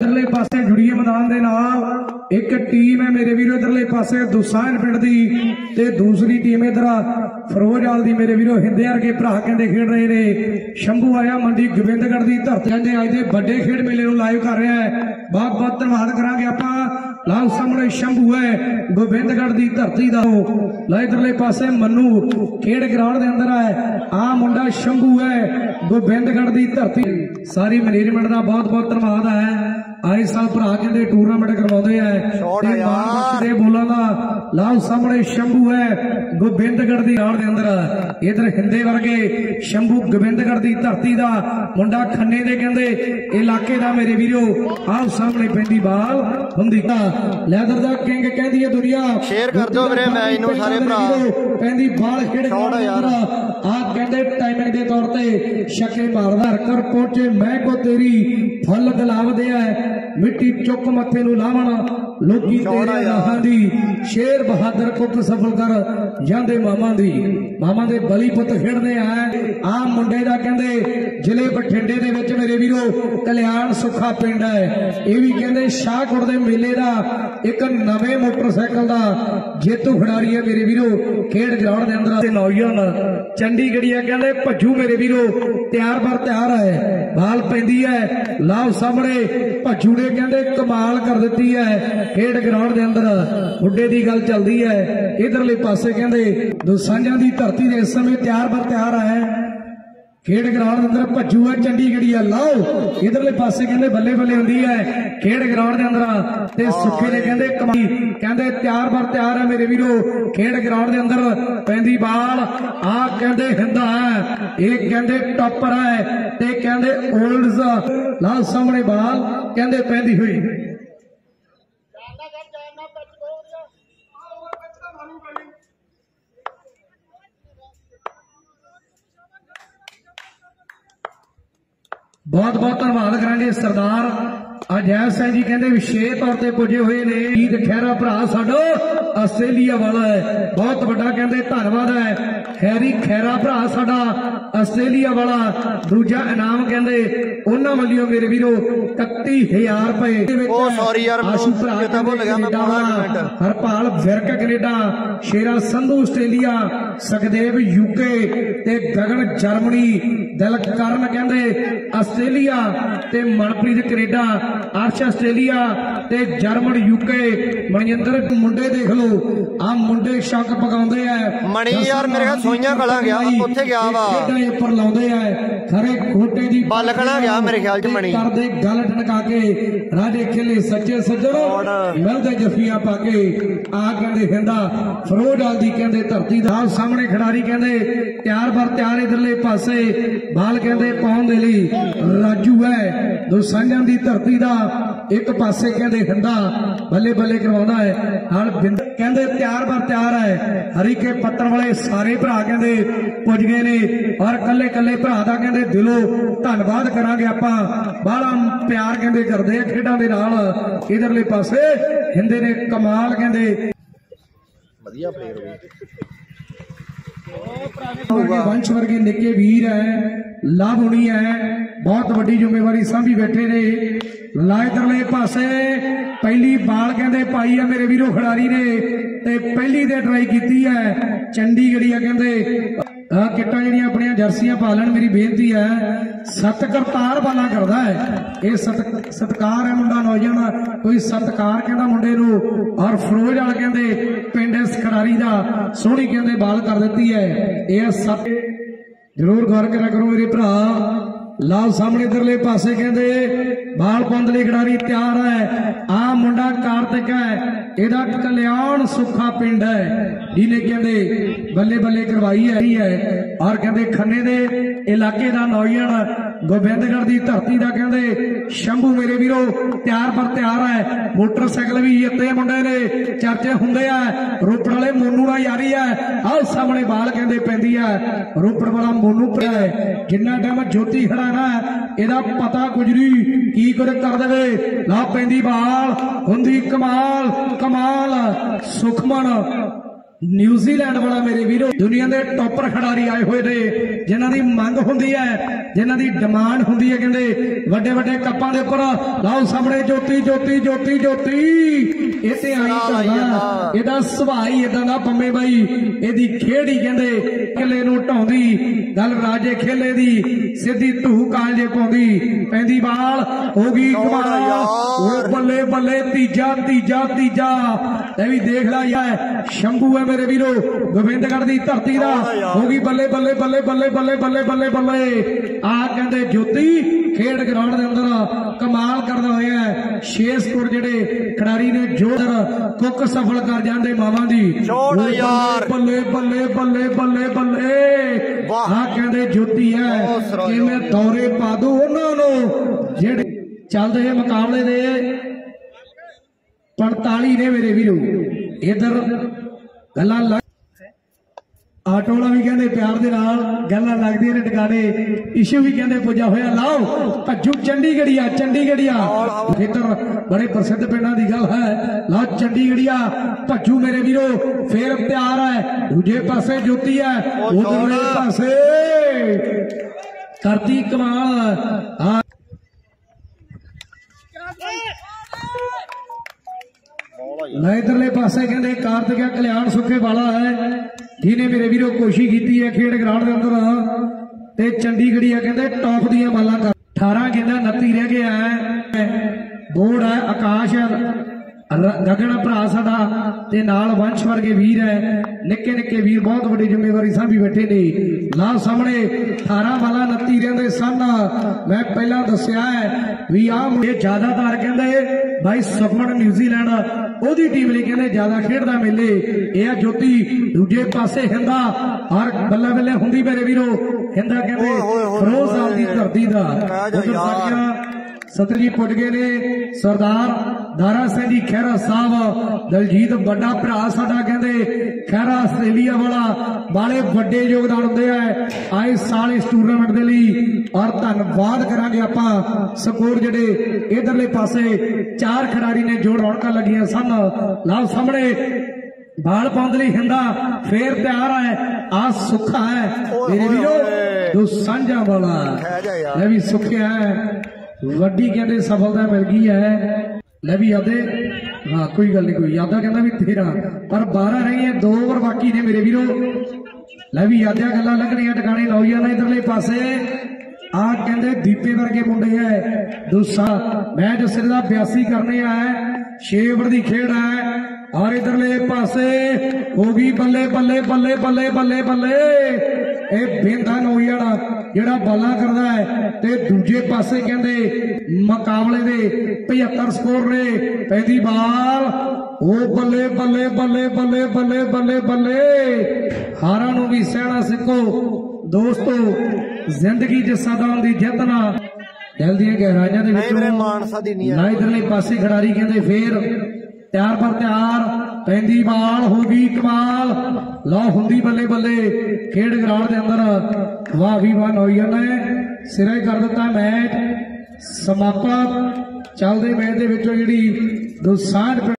इधरले पासे जुड़िए मैदान दे नाल एक टीम है मेरे वीरो इधरले पासे दुसाइन पिंड दी ते दूसरी टीम इधर फिरोजवाल दी मेरे वीरो हिंदे वर्गे भरा कहते खेड रहे ने। शंभू आया मंडी गोबिंदगढ़ की धरती कहते अज के बड़े खेड मेले को लाइव कर रहा है, बहुत बहुत धन्यवाद करांगे आपां। लाल सामने शंभू है गोबिंदगढ़ की धरती का, ला इधरले पासे मनु खेड ग्राउंड के अंदर है, आ मुंडा शंभू है गोबिंदगढ़ की धरती। सारी मैनेजमेंट का बहुत बहुत धन्यवाद है, आए साल भरा कहते टूरनामेंट करवाते हैं बोलों का। लाल सामने शंभू है गोबिंदगढ़ की आड़ के अंदर, इधर हिंदे वर्गे शंभू गोबिंदगढ़ की धरती का मुंडा खन्ने दे कहते इलाके का मेरे वीरो। आप सामने पेंदी बाल होंगी लैदर का किंग कहती है दुनिया, पेंदी बाल खेड़ आप कहते टाइमिंग के तौर पर छक्के मारदा कर पहुंचे मैं को तेरी फल दलाव दे है मिट्टी चुक मथे नु लावण लोकी तेरे नाहां दी शेर बहादुर कुक सफल कर जांदे मामा दी मामा दे बली पुत खेडदे आ। आ मुंडे दा कहंदे जिले बठिंडे दे विच मेरे वीरो कल्याण सुखा पिंड है, इह वी कहंदे शाहकोट दे मेले दा एक नवे मोटरसाइकिल दा जेतू खिडारी है मेरे वीरो खेड ग्राउंड दे अंदर ते नौजवान चंडीगढ़िया कहंदे भज्जू मेरे वीरो तैयार पर तैयार है। बाल पैंदी है लाओ सामने भज्जू ने कहते कमाल कर दिती है खेड ग्राउंड के अंदर, बुढ़े की गल चलती है। इधरले पासे कहते दोसांझा की धरती ने इस समय तैयार बर तैयार है खेड ग्राउंड अंदर भज्जू है चंडीगढ़िया। लाओ इधरले पासे कहते बल्ले बल्ले होंगी है खेड ग्राउंड के अंदर ते सुखे ने कहते कमाई कहते तैयार बर तैयार है मेरे वीरो खेड ग्राउंड के अंदर। पैंदी बाल आ कहते हिंदा है एक कहते टॉपर है ते कहते ओल्ड्स। लाल सामने बाल कहते पैंदी हुई बहुत बहुत धन्यवाद करांगे। सरदार अजय सिंह जी कहते विशेष तौर पर पुजे हुए ने ईद खैरा भरा साडो आस्ट्रेलिया वाला है, बहुत वड्डा कहते धन्यवाद है। खैरी खैरा भरा साडा आस्ट्रेलिया वाला दूजा इनाम कहते उन्होंने वालियों मेरे वीरों 31,000 रुपए। Harpal Virk Canada, Shera Sandhu Australia, Sukhdev UK ते गगन जर्मनी, दलकरण कहते आस्ट्रेलिया ते मनप्रीत कनेडा, अर्श आस्ट्रेलिया ते जर्मन यूके, मणिंदर मुंडे देख लो आ मुंडे शक पकाउंदे है मणि यार मेरे का सोइयां गला गया ओथे गया वा खेडे उपर लाउंदे है खरे खोटे दी बलकणा गया मेरे ख्याल च मणि करदे गल टनका के राजे खेले सच्चे सज्जनो मिलदे जफियां पाके आ कहंदे हिंदा फिरोजवाल दी कहंदे धरती दा सामने खिडारी कहंदे तैयार बर तैयार। इधरले पासे बाल कहंदे पाउंदे लई राजू है दोसांझां दी धरती दा एक पासे कहते हिंदा बल्ले बल्ले करवाना है हर बिंद कहते तैयार बर तैयार है। हरीके पत्तर वाले सारे भरा कहते पुज गए ने और कले कले भरा का कहते दिलों धन्यवाद करांगे आपां, बड़ा प्यार कहते करते खेडा दे नाल। इधरले पासे हिंदे ने कमाल कहते वधिया प्लेयर वंश वर्गे निके वीर है लाभ होनी है बहुत वड्डी जिम्मेवारी सांभी बैठे ने। लाइदरले पासे पहली बाल कहते पाई है मेरे वीरों खिडारी ने ते पहली दे ट्राई की है चंडीगढ़िया कहते किटा जी अपन जर्सियां पा लैन मेरी बेनती है। सत करतार बाला करता है यह सत्कार है मुंडा नौजवान कोई सत्कार कहता मुंडे और फिरोजवाल कहते पिंड खिडारी का सोहनी कहते बाल कर दिती है यह सत जरूर गौर करा करो मेरे भरा। लाल सामने इधरले पासे कहते बाल पंद ली खिडारी तैयार है आ मुंडा कारतिक है एदा कल्याण सुखा पिंड है जिन्हें कहते बल्ले बल्ले करवाई है और कहते खन्ने दे इलाके का नौजवान गोबिंदगढ़ की धरती का कहते शंभू मेरे वीरो तैयार पर तैयार है। मोटरसाइकिल भी इतने मुंडे ने चर्चे होंगे है रोपड़ वाले मोनू का यारी है आओ सामने बाल कहते पैंदी है रोपड़ वाला मोनू पर है जिन्ना टाइम ज्योति खड़ा ना एदा पता कुछ नहीं की कुछ कर दे। ला पैंदी बाल होंगी कमाल कमाल सुखमन न्यूजीलैंड वाला मेरे वीरों दुनिया के टॉपर खिडारी आए हुए ने जिन्हां दी मंग हुंदी है, जिन्हां दी डिमांड हुंदी है, कहंदे वड्डे वड्डे कप्पां दे उपर लाओ सामने ज्योति ज्योति ज्योति ज्योति इत्थे आई करदा इहदा सुभाई इदां दा पंमे बाई इहदी खेड़ी कहंदे किले नूं ढाउंदी गल राजे खेले दी सीधी धू कालजे पाउंदी पैंदी बाल हो गई कमाल ओ बल्ले बल्ले तीजा तीजा तीजा ते वी देख ला यार शंभू है मेरे वीरो गोबिंदगढ़ की धरती का होगी बल्ले बल्ले बल्ले बल्ले बल्ले बल्ले बल्ले बल्ले आ कहते ज्योति खेड ग्राउंड के अंदर कमाल करता होया छे स्कोर जेडे खिडारी ने जोर कुक सफल कर जाते मावा दी बल्ले बल्ले बल्ले बल्ले बल्ले आ कहते ज्योति है कि मैं दौरे पा दू उन्होंने जेडे चल रहे मुकाबले दे 45 ने मेरे वीरो इधर गल्लां लग आटोला भी कहते प्यार दे नाल गल्लां लगदियां ने टकाने इशू भी कहते पुजा होया लाओ भज्जू चंडीगढ़िया चंडीगढ़िया इधर बड़े प्रसिद्ध पिंडां दी गल है लाओ चंडीगढ़िया भज्जू मेरे वीरो फिर प्यार है दूजे पासे ज्योति है उधरले पासे करती कमाल इधरले पासे कहते कार्तिक कल्याण सुखे वाला है जिन्हें मेरे वीरों कोशिश की है खेड ग्राउंड के अंदर चंडीगढ़ी कहते टॉप दिया माला 18 गेंदा 29 रह गया है बोर्ड है आकाश गगन भरा साडा ते नाल वंश वर्गे वीर है निके निके वीर बहुत वड्डी जिम्मेवारी साभी बैठे ने ला सामने 18 वाला 29 रहिंदे सन मैं पहला दस्सिया है भी आ मुंडे ज्यादातर कहंदे भाई सफर न्यूजीलैंड ओदी टीम ने कहंदे ज्यादा खेडदा मेले ए ज्योति दूजे पासे हिंदा हर बल्ले बल्ले हुंदी मेरे वीरो हिंदा कहंदे फिरोजवाल दी धरती दा सतरजीत पुटगे ने सरदार दारा सिंह जी खैरा साहब दलजीत बड़ा भरा साडा कहते खैरा आस्ट्रेलिया वाला बाले वड्डे योगदान हुंदे है आए साल इस टूरनामेंट दे लई और धन्नवाद करांगे आपां स्कोर जिहड़े इधरले पासे 4 खिडारी ने जोड़ रौनकां लगियां सन लाओ सामने बाल पाउंदे लई हिंदा फेर तैयार है आ सुखा है मेरे वीरो जो सांझा वाला ये भी सुखिया है वड्डी कहते सफलता मिल गई है ले भी आधे हाँ कोई गल नहीं कोई यादा कहना भी 13 पर 12 रही है 2 ओवर बाकी ने मेरे वीरों ले भी यादा गल्लां लगणियां टकाने लाओ जाना इधरले पासे आ कहते दीपे वर्गे मुंडे है दूसरा मैच सिरदा 82 करने है 6 ओवर की खेड है और इधरले पासे होगी बल्ले बल्ले बल्ले बल्ले बल्ले बल्ले ए बेंदा नौजना जिहड़ा बाला करदा है ते दूजे पासे कहंदे मुकाबले दे 75 स्कोर ने पैंदी बाल ओ बल्ले बल्ले बल्ले बल्ले बल्ले बल्ले बल्ले हारां नूं भी सहणा सिखो दोस्तों जिंदगी च सदा दी जितना दिल दी गहराइयां दे विच ना इधरले पासे खिडारी कहंदे फेर त्यार पर त्यार पैंदी बाल हो गई कमाल लो हुंदी बल्ले बल्ले खेड ग्राउंड के अंदर वाह भी वाह नौजवान ने सिरे कर दिता मैच समापत चलते मैच के विचों जिहड़ी दो 60